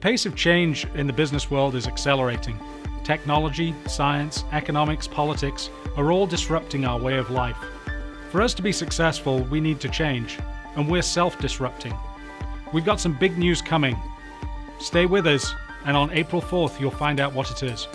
The pace of change in the business world is accelerating. Technology, science, economics, politics are all disrupting our way of life. For us to be successful, we need to change, and we're self-disrupting. We've got some big news coming. Stay with us, and on April 4th, you'll find out what it is.